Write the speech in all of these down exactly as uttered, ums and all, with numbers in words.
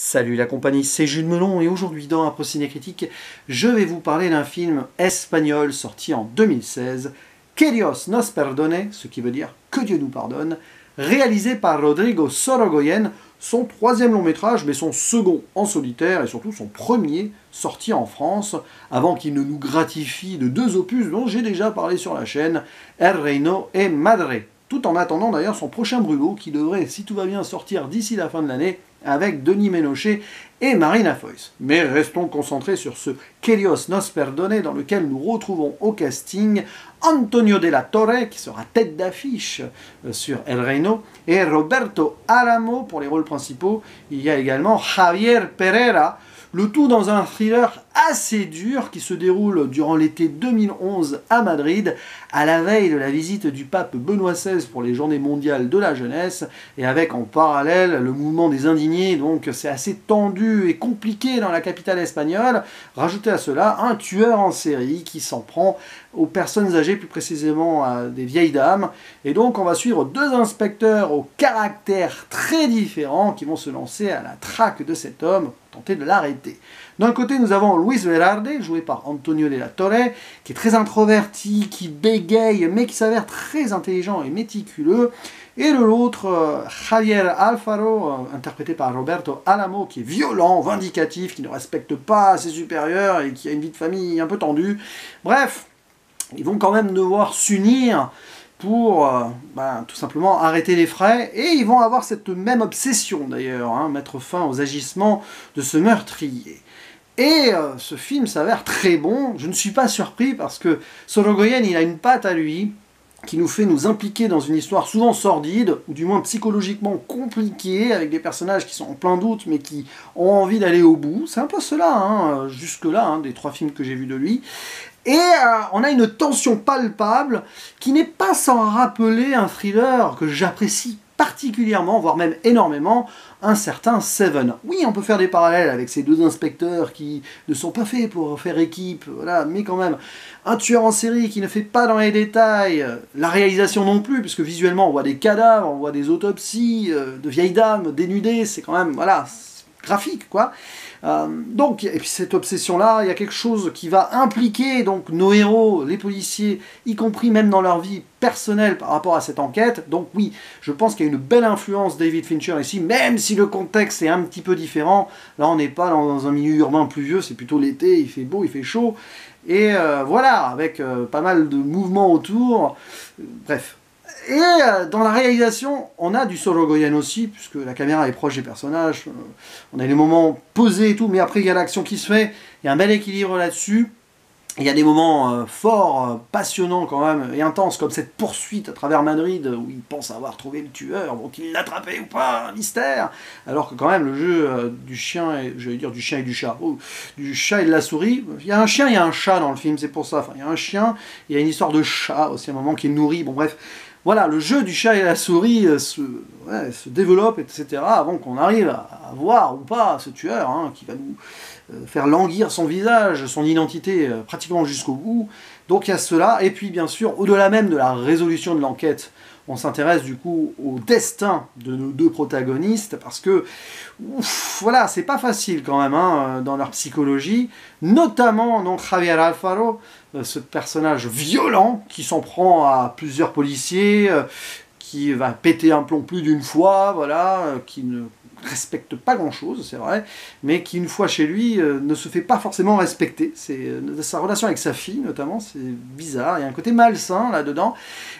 Salut la compagnie, c'est Ju de Melon et aujourd'hui dans Impro Ciné Critique, je vais vous parler d'un film espagnol sorti en deux mille seize, Que Dios nos perdone, ce qui veut dire que Dieu nous pardonne, réalisé par Rodrigo Sorogoyen, son troisième long métrage mais son second en solitaire et surtout son premier sorti en France, avant qu'il ne nous gratifie de deux opus dont j'ai déjà parlé sur la chaîne, El Reino et Madre. Tout en attendant d'ailleurs son prochain brûlot qui devrait, si tout va bien, sortir d'ici la fin de l'année avec Denis Ménochet et Marina Foïs. Mais restons concentrés sur ce Que Dios nos perdone dans lequel nous retrouvons au casting Antonio de la Torre qui sera tête d'affiche sur El Reino et Roberto Álamo pour les rôles principaux. Il y a également Javier Pereira, le tout dans un thriller assez dur qui se déroule durant l'été deux mille onze à Madrid, à la veille de la visite du pape Benoît seize pour les journées mondiales de la jeunesse, et avec en parallèle le mouvement des indignés, donc c'est assez tendu et compliqué dans la capitale espagnole. Rajoutez à cela un tueur en série qui s'en prend aux personnes âgées, plus précisément à des vieilles dames, et donc on va suivre deux inspecteurs au caractère très différent qui vont se lancer à la traque de cet homme, tenter de l'arrêter. D'un côté, nous avons Luis Velarde, joué par Antonio de la Torre, qui est très introverti, qui bégaye, mais qui s'avère très intelligent et méticuleux. Et de l'autre, Javier Alfaro, interprété par Roberto Álamo, qui est violent, vindicatif, qui ne respecte pas ses supérieurs et qui a une vie de famille un peu tendue. Bref, ils vont quand même devoir s'unir pour euh, ben, tout simplement arrêter les frais, et ils vont avoir cette même obsession d'ailleurs, hein, mettre fin aux agissements de ce meurtrier. Et euh, ce film s'avère très bon, je ne suis pas surpris parce que Sorogoyen, il a une patte à lui, qui nous fait nous impliquer dans une histoire souvent sordide, ou du moins psychologiquement compliquée, avec des personnages qui sont en plein doute, mais qui ont envie d'aller au bout. C'est un peu cela, hein, jusque-là, hein, des trois films que j'ai vus de lui. Et euh, on a une tension palpable, qui n'est pas sans rappeler un thriller que j'apprécie particulièrement, voire même énormément, un certain Seven. Oui, on peut faire des parallèles avec ces deux inspecteurs qui ne sont pas faits pour faire équipe, voilà, mais quand même, un tueur en série qui ne fait pas dans les détails, la réalisation non plus, puisque visuellement on voit des cadavres, on voit des autopsies, euh, de vieilles dames dénudées, c'est quand même, voilà, graphique, quoi. Euh, donc, et puis cette obsession-là, il y a quelque chose qui va impliquer donc nos héros, les policiers, y compris même dans leur vie personnelle par rapport à cette enquête. Donc oui, je pense qu'il y a une belle influence David Fincher ici, même si le contexte est un petit peu différent. Là, on n'est pas dans un milieu urbain pluvieux, c'est plutôt l'été, il fait beau, il fait chaud. Et euh, voilà, avec euh, pas mal de mouvements autour. Euh, bref. Et dans la réalisation, on a du Sorogoyen aussi, puisque la caméra est proche des personnages, on a les moments posés et tout, mais après il y a l'action qui se fait, il y a un bel équilibre là-dessus, il y a des moments euh, forts, euh, passionnants quand même, et intenses, comme cette poursuite à travers Madrid, où ils pensent avoir trouvé le tueur, vont-ils l'attraper ou pas, un mystère, alors que quand même le jeu euh, du chien, et, je vais dire du chien et du chat, oh, du chat et de la souris, il y a un chien, il y a un chat dans le film, c'est pour ça, enfin il y a un chien, il y a une histoire de chat aussi, à un moment qui est nourri, bon bref, voilà, le jeu du chat et la souris euh, se, ouais, se développe, et cetera, avant qu'on arrive à, à voir ou pas ce tueur, hein, qui va nous euh, faire languir son visage, son identité, euh, pratiquement jusqu'au bout. Donc il y a cela, et puis bien sûr, au-delà même de la résolution de l'enquête, on s'intéresse du coup au destin de nos deux protagonistes, parce que, ouf, voilà, c'est pas facile quand même, hein, dans leur psychologie, notamment, donc, Javier Alfaro, ce personnage violent qui s'en prend à plusieurs policiers, euh, qui va péter un plomb plus d'une fois, voilà, euh, qui ne respecte pas grand-chose, c'est vrai, mais qui, une fois chez lui, euh, ne se fait pas forcément respecter. C'est euh, sa relation avec sa fille, notamment, c'est bizarre, il y a un côté malsain, là-dedans.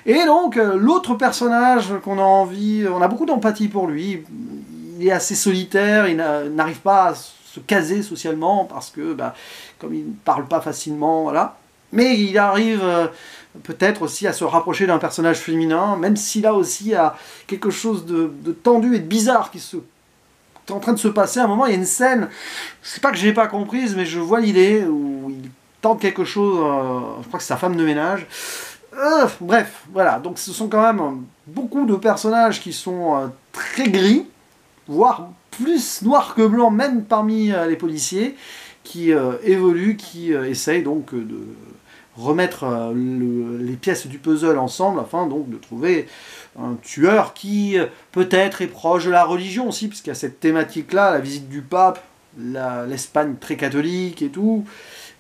Et donc, euh, l'autre personnage qu'on a envie, on a beaucoup d'empathie pour lui, il est assez solitaire, il n'arrive pas à se caser socialement, parce que, bah, comme il ne parle pas facilement, voilà. Mais il arrive euh, peut-être aussi à se rapprocher d'un personnage féminin, même s'il a aussi à quelque chose de, de tendu et de bizarre qui se qui est en train de se passer. À un moment, il y a une scène, c'est pas que je n'ai pas comprise, mais je vois l'idée, où il tente quelque chose, euh, je crois que c'est sa femme de ménage. Euh, bref, voilà, donc ce sont quand même beaucoup de personnages qui sont euh, très gris, voire plus noirs que blancs, même parmi euh, les policiers, qui euh, évoluent, qui euh, essayent donc euh, de remettre euh, le, les pièces du puzzle ensemble, afin donc de trouver un tueur qui euh, peut-être est proche de la religion aussi, puisqu'il y a cette thématique-là, la visite du pape, l'Espagne très catholique et tout,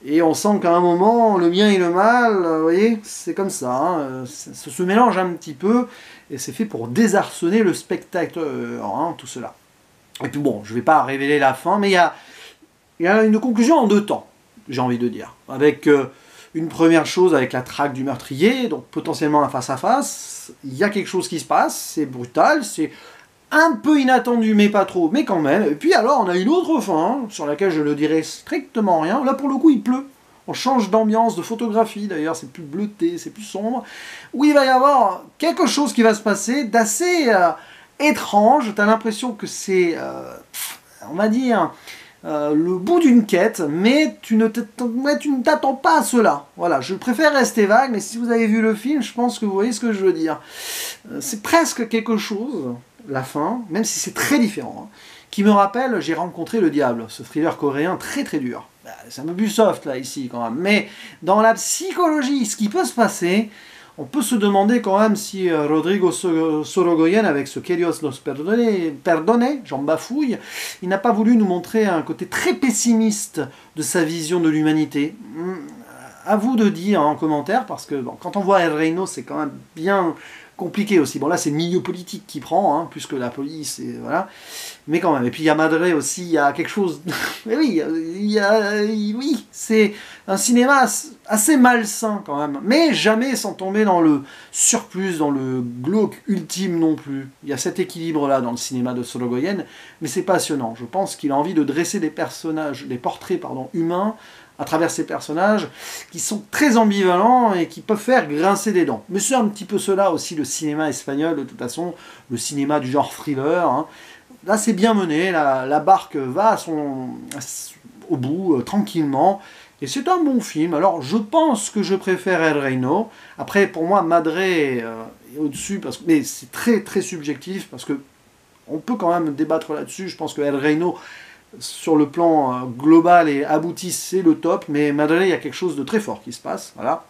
et on sent qu'à un moment, le bien et le mal, euh, vous voyez, c'est comme ça, hein, ça, ça se mélange un petit peu, et c'est fait pour désarçonner le spectateur, hein, tout cela. Et puis bon, je ne vais pas révéler la fin, mais il y a, y a une conclusion en deux temps, j'ai envie de dire, avec... Euh, Une première chose avec la traque du meurtrier, donc potentiellement un face-à-face, il y a quelque chose qui se passe, c'est brutal, c'est un peu inattendu, mais pas trop, mais quand même. Et puis alors, on a une autre fin, hein, sur laquelle je ne dirai strictement rien. Là, pour le coup, il pleut. On change d'ambiance, de photographie, d'ailleurs, c'est plus bleuté, c'est plus sombre. Où il va y avoir quelque chose qui va se passer d'assez euh, étrange. T'as l'impression que c'est, euh, on va dire... Euh, le bout d'une quête, mais tu ne t'attends pas à cela. Voilà, je préfère rester vague, mais si vous avez vu le film, je pense que vous voyez ce que je veux dire. Euh, c'est presque quelque chose, la fin, même si c'est très différent, hein, qui me rappelle J'ai rencontré le diable, ce thriller coréen très très dur. C'est un peu plus soft, là, ici, quand même. Mais dans la psychologie, ce qui peut se passer, on peut se demander quand même si euh, Rodrigo Sorogoyen, avec ce Que Dios nos perdone, perdone j'en bafouille, il n'a pas voulu nous montrer un côté très pessimiste de sa vision de l'humanité. Mmh, à vous de dire en commentaire, parce que bon, quand on voit El Reino, c'est quand même bien compliqué aussi. Bon, là, c'est le milieu politique qui prend, hein, puisque la police, et voilà. Mais quand même. Et puis, il y a Madrid aussi, il y a quelque chose... Mais oui, il y a... oui, c'est un cinéma assez malsain, quand même. Mais jamais sans tomber dans le surplus, dans le glauque ultime non plus. Il y a cet équilibre-là dans le cinéma de Sorogoyen, mais c'est passionnant. Je pense qu'il a envie de dresser des personnages, des portraits, pardon, humains, à travers ces personnages, qui sont très ambivalents et qui peuvent faire grincer des dents. Mais c'est un petit peu cela aussi, le cinéma espagnol, de toute façon, le cinéma du genre thriller. Hein. Là, c'est bien mené, la, la barque va à son, au bout, euh, tranquillement, et c'est un bon film. Alors, je pense que je préfère El Reino. Après, pour moi, Madre euh, est au-dessus, parce que, mais c'est très, très subjectif, parce que on peut quand même débattre là-dessus. Je pense que El Reino... sur le plan global et abouti, c'est le top, mais Madrid, il y a quelque chose de très fort qui se passe, voilà.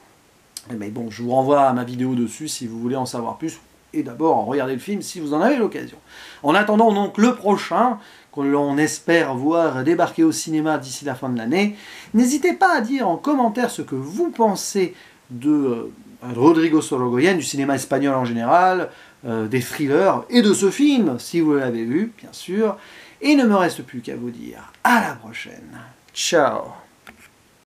Mais bon, je vous renvoie à ma vidéo dessus si vous voulez en savoir plus, et d'abord, regardez le film si vous en avez l'occasion. En attendant donc le prochain, que l'on espère voir débarquer au cinéma d'ici la fin de l'année, n'hésitez pas à dire en commentaire ce que vous pensez de Rodrigo Sorogoyen, du cinéma espagnol en général, euh, des thrillers, et de ce film, si vous l'avez vu, bien sûr. Il ne me reste plus qu'à vous dire à la prochaine. Ciao.